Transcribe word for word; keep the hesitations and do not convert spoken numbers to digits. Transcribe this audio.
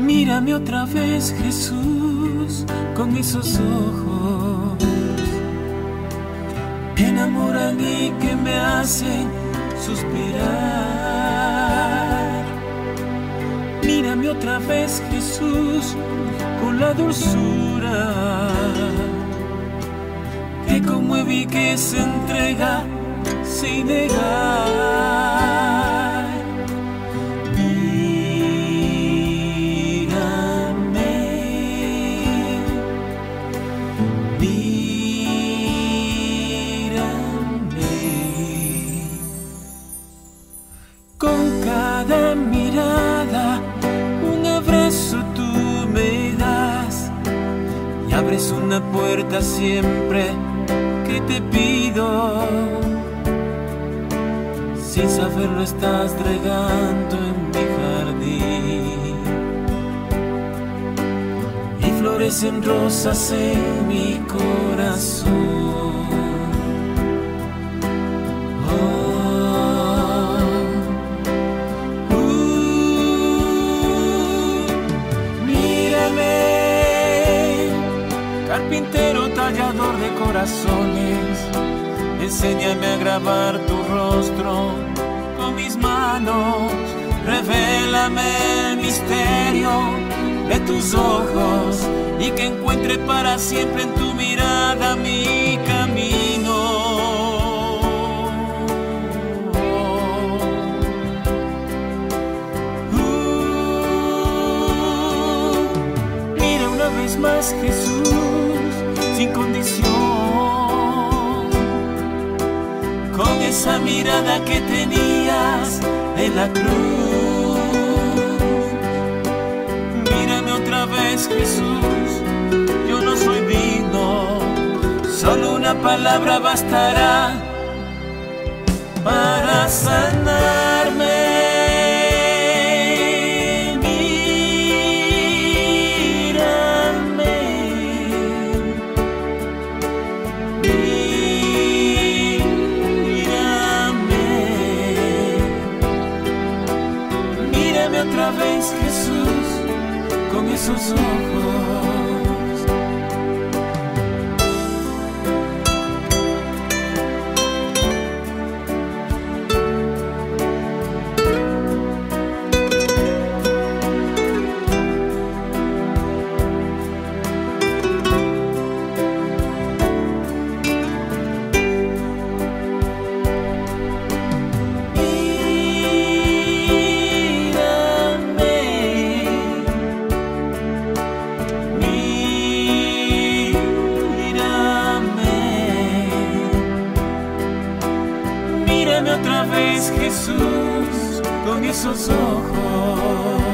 Mírame otra vez, Jesús, con esos ojos que enamoran y que me hacen suspirar. Mírame otra vez, Jesús, con la dulzura que conmueve y que se entrega sin negar. Abres una puerta siempre que te pido, sin saberlo estás regando en mi jardín, y florecen rosas en mi corazón. Carpintero, tallador de corazones, enséñame a grabar tu rostro con mis manos. Revélame el misterio de tus ojos y que encuentre para siempre en tu mirada mi camino. Uh, mira una vez más, Jesús, sin condición, con esa mirada que tenías en la cruz. Mírame otra vez, Jesús, yo no soy digno, solo una palabra bastará para sanarme. Otra vez, Jesús, con esos ojos. Otra vez, Jesús, con esos ojos.